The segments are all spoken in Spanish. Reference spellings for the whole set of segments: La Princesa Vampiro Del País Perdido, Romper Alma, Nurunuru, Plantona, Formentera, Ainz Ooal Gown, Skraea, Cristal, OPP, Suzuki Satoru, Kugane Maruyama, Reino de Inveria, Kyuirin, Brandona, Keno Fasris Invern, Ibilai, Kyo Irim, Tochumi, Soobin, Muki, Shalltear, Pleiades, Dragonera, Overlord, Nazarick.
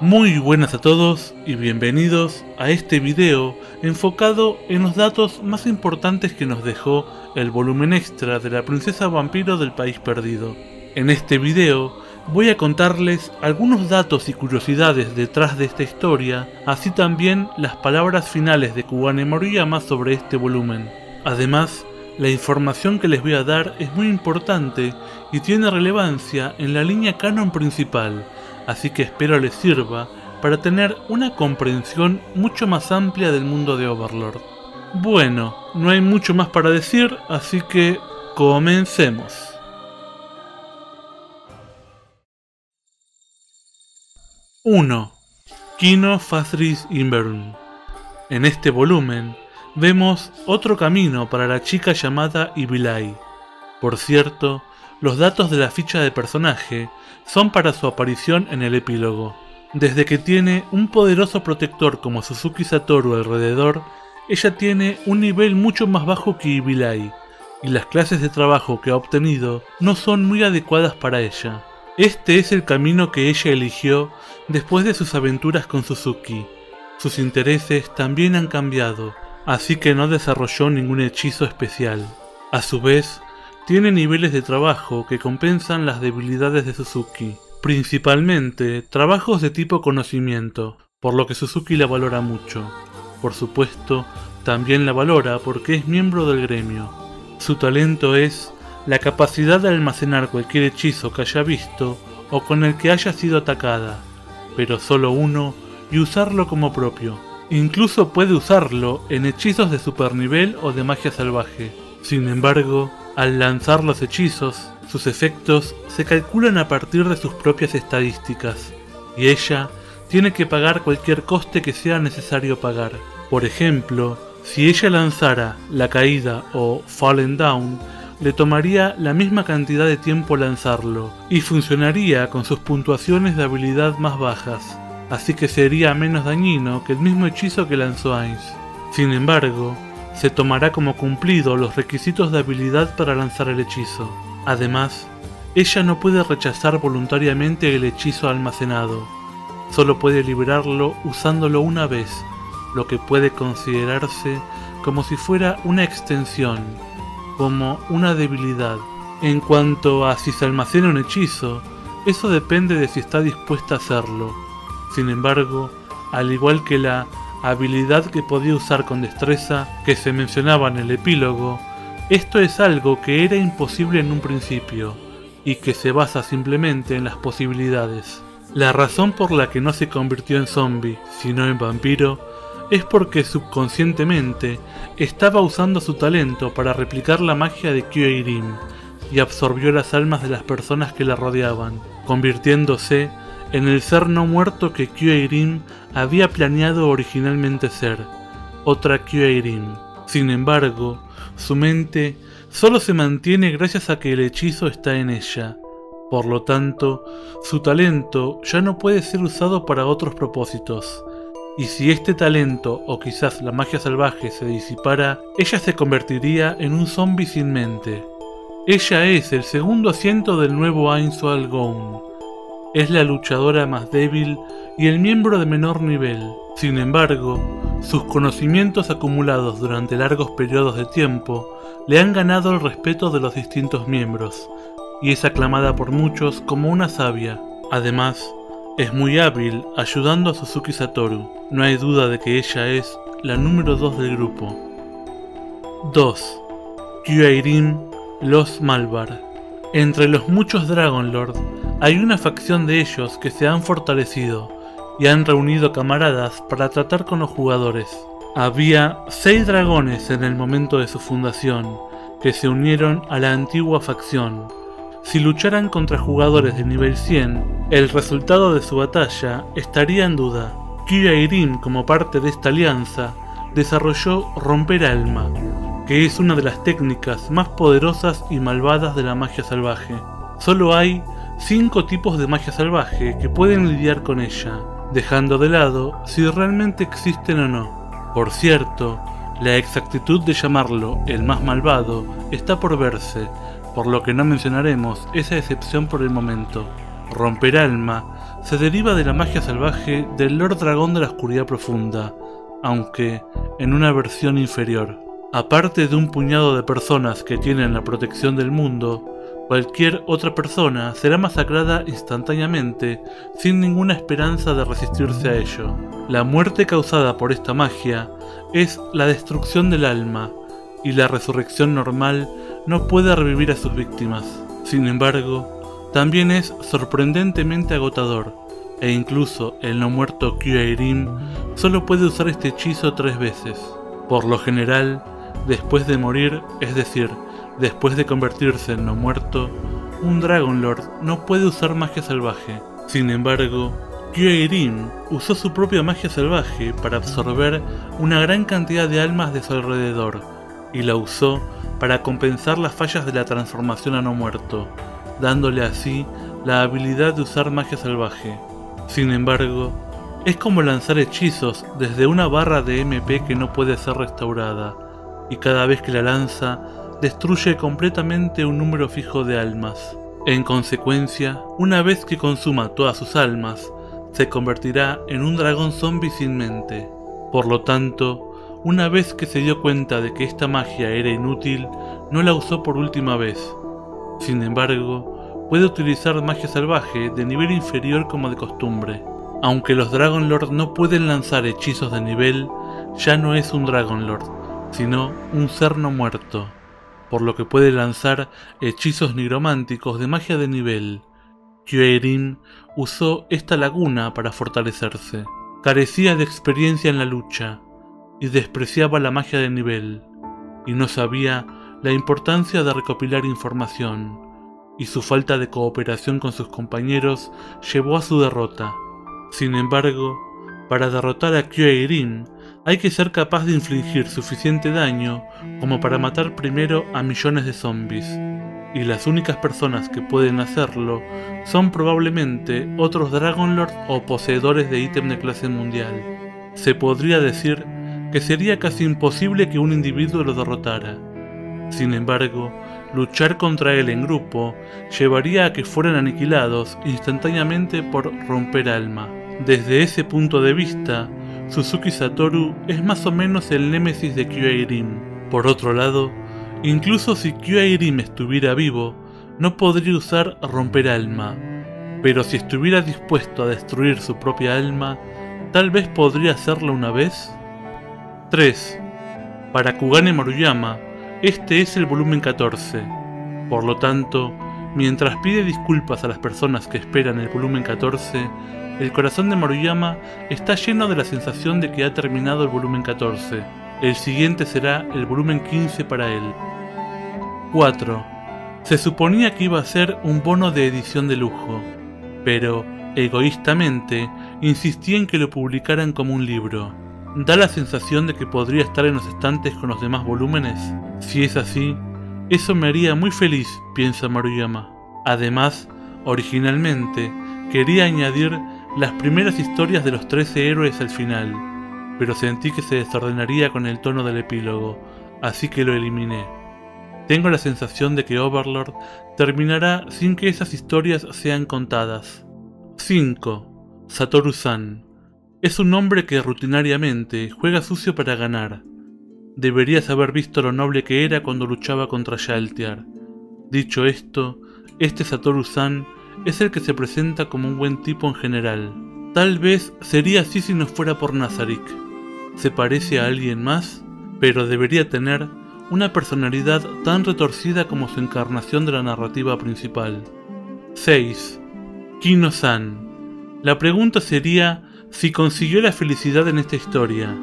Muy buenas a todos y bienvenidos a este video enfocado en los datos más importantes que nos dejó el volumen extra de La Princesa Vampiro del País Perdido. En este video voy a contarles algunos datos y curiosidades detrás de esta historia, así también las palabras finales de Kugane Maruyama sobre este volumen. Además, la información que les voy a dar es muy importante y tiene relevancia en la línea canon principal, así que espero les sirva para tener una comprensión mucho más amplia del mundo de Overlord. Bueno, no hay mucho más para decir, así que comencemos. (1) Keno Fasris Invern. En este volumen vemos otro camino para la chica llamada Ibilai. Por cierto, los datos de la ficha de personaje son para su aparición en el epílogo. Desde que tiene un poderoso protector como Suzuki Satoru alrededor, ella tiene un nivel mucho más bajo que Ibilai, y las clases de trabajo que ha obtenido no son muy adecuadas para ella. Este es el camino que ella eligió después de sus aventuras con Suzuki. Sus intereses también han cambiado, así que no desarrolló ningún hechizo especial. A su vez, tiene niveles de trabajo que compensan las debilidades de Suzuki, principalmente trabajos de tipo conocimiento, por lo que Suzuki la valora mucho. Por supuesto, también la valora porque es miembro del gremio. Su talento es la capacidad de almacenar cualquier hechizo que haya visto o con el que haya sido atacada, pero solo uno y usarlo como propio. Incluso puede usarlo en hechizos de supernivel o de magia salvaje. Sin embargo, al lanzar los hechizos, sus efectos se calculan a partir de sus propias estadísticas, y ella tiene que pagar cualquier coste que sea necesario pagar. Por ejemplo, si ella lanzara la caída o Fallen Down, le tomaría la misma cantidad de tiempo lanzarlo, y funcionaría con sus puntuaciones de habilidad más bajas, así que sería menos dañino que el mismo hechizo que lanzó Ainz. Sin embargo, se tomará como cumplido los requisitos de habilidad para lanzar el hechizo. Además, ella no puede rechazar voluntariamente el hechizo almacenado, solo puede liberarlo usándolo una vez, lo que puede considerarse como si fuera una extensión, como una debilidad. En cuanto a si se almacena un hechizo, eso depende de si está dispuesta a hacerlo. Sin embargo, al igual que la habilidad que podía usar con destreza que se mencionaba en el epílogo, esto es algo que era imposible en un principio y que se basa simplemente en las posibilidades. La razón por la que no se convirtió en zombie, sino en vampiro, es porque subconscientemente estaba usando su talento para replicar la magia de Kyo Irim y absorbió las almas de las personas que la rodeaban, convirtiéndose en el ser no muerto que Kyuirin había planeado originalmente ser, otra Kyuirin. Sin embargo, su mente solo se mantiene gracias a que el hechizo está en ella. Por lo tanto, su talento ya no puede ser usado para otros propósitos. Y si este talento o quizás la magia salvaje se disipara, ella se convertiría en un zombie sin mente. Ella es el segundo asiento del nuevo Ainz Ooal Gown. Es la luchadora más débil y el miembro de menor nivel. Sin embargo, sus conocimientos acumulados durante largos periodos de tiempo le han ganado el respeto de los distintos miembros, y es aclamada por muchos como una sabia. Además, es muy hábil ayudando a Suzuki Satoru. No hay duda de que ella es la número 2 del grupo. 2. Kyo Irim, los Malvar. Entre los muchos Dragonlord, hay una facción de ellos que se han fortalecido y han reunido camaradas para tratar con los jugadores. Había 6 dragones en el momento de su fundación, que se unieron a la antigua facción. Si lucharan contra jugadores de nivel 100, el resultado de su batalla estaría en duda. Kyo Irim, como parte de esta alianza, desarrolló Romper Alma, que es una de las técnicas más poderosas y malvadas de la magia salvaje. Solo hay 5 tipos de magia salvaje que pueden lidiar con ella, dejando de lado si realmente existen o no. Por cierto, la exactitud de llamarlo el más malvado está por verse, por lo que no mencionaremos esa excepción por el momento. Romper Alma se deriva de la magia salvaje del Lord Dragón de la Oscuridad Profunda, aunque en una versión inferior. Aparte de un puñado de personas que tienen la protección del mundo, cualquier otra persona será masacrada instantáneamente sin ninguna esperanza de resistirse a ello. La muerte causada por esta magia es la destrucción del alma, y la resurrección normal no puede revivir a sus víctimas. Sin embargo, también es sorprendentemente agotador, e incluso el no muerto Kyo Irim solo puede usar este hechizo 3 veces. Por lo general, después de morir, es decir, después de convertirse en no muerto, un Dragonlord no puede usar magia salvaje. Sin embargo, Kyo Irim usó su propia magia salvaje para absorber una gran cantidad de almas de su alrededor, y la usó para compensar las fallas de la transformación a no muerto, dándole así la habilidad de usar magia salvaje. Sin embargo, es como lanzar hechizos desde una barra de MP que no puede ser restaurada, y cada vez que la lanza, destruye completamente un número fijo de almas. En consecuencia, una vez que consuma todas sus almas, se convertirá en un dragón zombie sin mente. Por lo tanto, una vez que se dio cuenta de que esta magia era inútil, no la usó por última vez. Sin embargo, puede utilizar magia salvaje de nivel inferior como de costumbre. Aunque los Dragonlord no pueden lanzar hechizos de nivel, ya no es un Dragonlord, sino un ser no muerto, por lo que puede lanzar hechizos nigrománticos de magia de nivel. Kyo Irim usó esta laguna para fortalecerse. Carecía de experiencia en la lucha, y despreciaba la magia de nivel, y no sabía la importancia de recopilar información, y su falta de cooperación con sus compañeros llevó a su derrota. Sin embargo, para derrotar a Kyo Irim, hay que ser capaz de infligir suficiente daño como para matar primero a millones de zombies, y las únicas personas que pueden hacerlo son probablemente otros Dragonlord o poseedores de ítem de clase mundial. Se podría decir que sería casi imposible que un individuo lo derrotara. Sin embargo, luchar contra él en grupo llevaría a que fueran aniquilados instantáneamente por Romper Alma. Desde ese punto de vista, Suzuki Satoru es más o menos el némesis de Kyo Irim. Por otro lado, incluso si Kyo Irim estuviera vivo, no podría usar Romper Alma, pero si estuviera dispuesto a destruir su propia alma, tal vez podría hacerlo una vez. 3. Para Kugane Maruyama, este es el volumen 14. Por lo tanto, mientras pide disculpas a las personas que esperan el volumen 14, el corazón de Maruyama está lleno de la sensación de que ha terminado el volumen 14. El siguiente será el volumen 15 para él. 4. Se suponía que iba a ser un bono de edición de lujo, pero egoístamente insistía en que lo publicaran como un libro. Da la sensación de que podría estar en los estantes con los demás volúmenes. Si es así, eso me haría muy feliz, piensa Maruyama. Además, originalmente, quería añadir las primeras historias de los 13 héroes al final, pero sentí que se desordenaría con el tono del epílogo, así que lo eliminé. Tengo la sensación de que Overlord terminará sin que esas historias sean contadas. 5. Satoru-san. Es un hombre que rutinariamente juega sucio para ganar. Deberías haber visto lo noble que era cuando luchaba contra Shalltear. Dicho esto, este Satoru-san es el que se presenta como un buen tipo en general. Tal vez sería así si no fuera por Nazarick. Se parece a alguien más, pero debería tener una personalidad tan retorcida como su encarnación de la narrativa principal. 6. Kino-san. La pregunta sería si consiguió la felicidad en esta historia.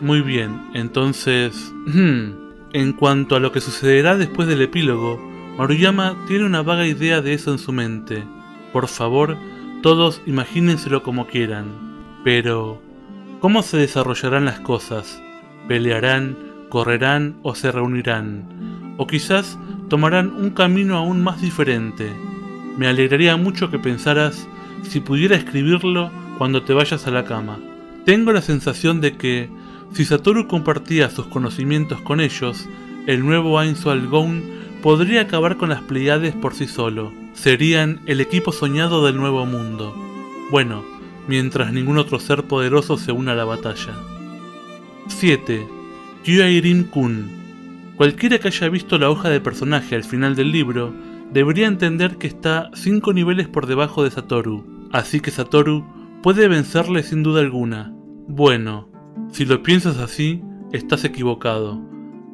Muy bien, entonces... En cuanto a lo que sucederá después del epílogo, Maruyama tiene una vaga idea de eso en su mente. Por favor, todos imagínenselo como quieran. Pero, ¿cómo se desarrollarán las cosas? ¿Pelearán, correrán o se reunirán? O quizás tomarán un camino aún más diferente. Me alegraría mucho que pensaras si pudiera escribirlo cuando te vayas a la cama. Tengo la sensación de que, si Satoru compartía sus conocimientos con ellos, el nuevo Ainz Ooal Gown podría acabar con las Pleiades por sí solo. Serían el equipo soñado del nuevo mundo. Bueno, mientras ningún otro ser poderoso se una a la batalla. 7. Kyuirin-kun. Cualquiera que haya visto la hoja de personaje al final del libro debería entender que está 5 niveles por debajo de Satoru, así que Satoru puede vencerle sin duda alguna. Bueno, si lo piensas así, estás equivocado.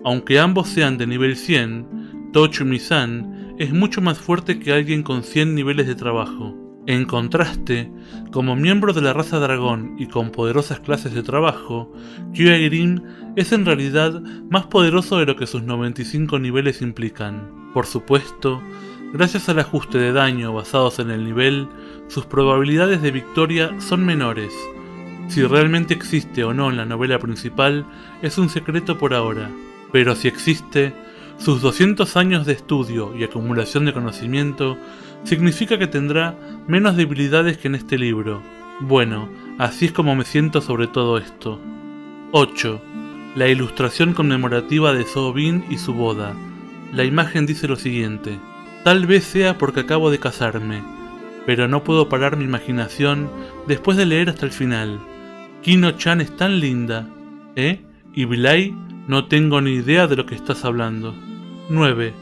Aunque ambos sean de nivel 100, Tochumi-san es mucho más fuerte que alguien con 100 niveles de trabajo. En contraste, como miembro de la raza dragón y con poderosas clases de trabajo, Kyo Irim es en realidad más poderoso de lo que sus 95 niveles implican. Por supuesto, gracias al ajuste de daño basados en el nivel, sus probabilidades de victoria son menores. Si realmente existe o no en la novela principal es un secreto por ahora, pero si existe, sus 200 años de estudio y acumulación de conocimiento significa que tendrá menos debilidades que en este libro. Bueno, así es como me siento sobre todo esto. 8. La ilustración conmemorativa de Soobin y su boda. La imagen dice lo siguiente: tal vez sea porque acabo de casarme, pero no puedo parar mi imaginación después de leer hasta el final. Kino-chan es tan linda. Ibilai, no tengo ni idea de lo que estás hablando. 9.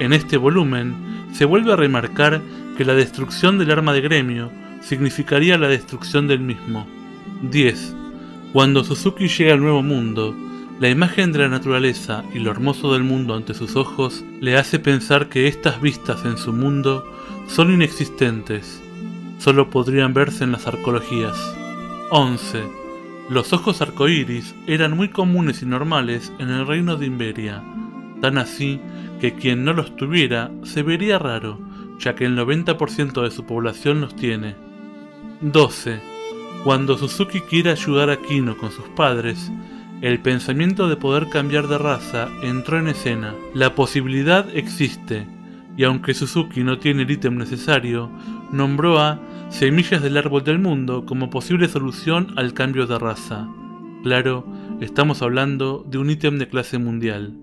En este volumen se vuelve a remarcar que la destrucción del arma de gremio significaría la destrucción del mismo. 10. Cuando Suzuki llega al nuevo mundo, la imagen de la naturaleza y lo hermoso del mundo ante sus ojos le hace pensar que estas vistas en su mundo son inexistentes. Solo podrían verse en las arqueologías. 11. Los ojos arcoíris eran muy comunes y normales en el Reino de Inveria, tan así que quien no los tuviera se vería raro, ya que el 90% de su población los tiene. 12. Cuando Suzuki quiere ayudar a Kino con sus padres, el pensamiento de poder cambiar de raza entró en escena. La posibilidad existe, y aunque Suzuki no tiene el ítem necesario, nombró a Semillas del Árbol del Mundo como posible solución al cambio de raza. Claro, estamos hablando de un ítem de clase mundial.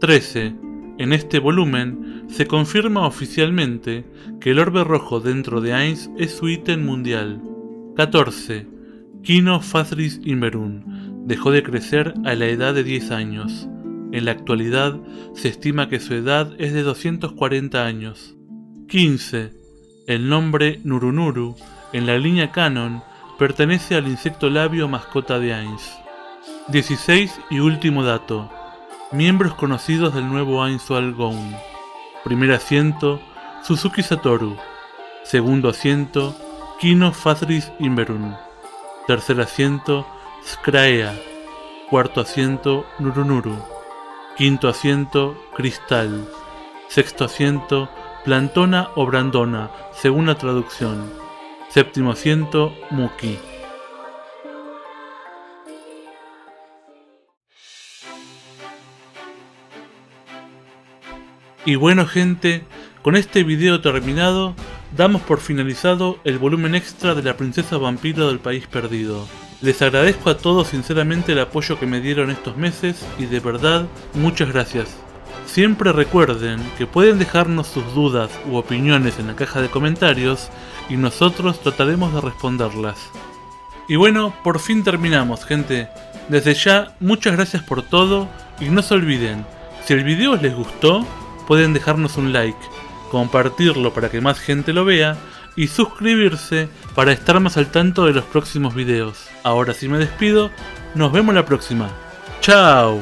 13. En este volumen se confirma oficialmente que el orbe rojo dentro de Ainz es su ítem mundial. 14. Keno Fasris Invern dejó de crecer a la edad de 10 años. En la actualidad se estima que su edad es de 240 años. 15. El nombre Nurunuru en la línea canon pertenece al insecto labio mascota de Ainz. 16 y último dato. Miembros conocidos del nuevo Ainz Ooal Gown. Primer asiento, Suzuki Satoru. Segundo asiento, Keno Fasris Invern. Tercer asiento, Skraea. Cuarto asiento, Nurunuru. Quinto asiento, Cristal. Sexto asiento, Plantona o Brandona, según la traducción. Séptimo asiento, Muki. Y bueno gente, con este video terminado, damos por finalizado el volumen extra de La Princesa Vampiro del País Perdido. Les agradezco a todos sinceramente el apoyo que me dieron estos meses y de verdad, muchas gracias. Siempre recuerden que pueden dejarnos sus dudas u opiniones en la caja de comentarios y nosotros trataremos de responderlas. Y bueno, por fin terminamos gente. Desde ya, muchas gracias por todo y no se olviden, si el video les gustó, pueden dejarnos un like, compartirlo para que más gente lo vea y suscribirse para estar más al tanto de los próximos videos. Ahora sí me despido, nos vemos la próxima. ¡Chao!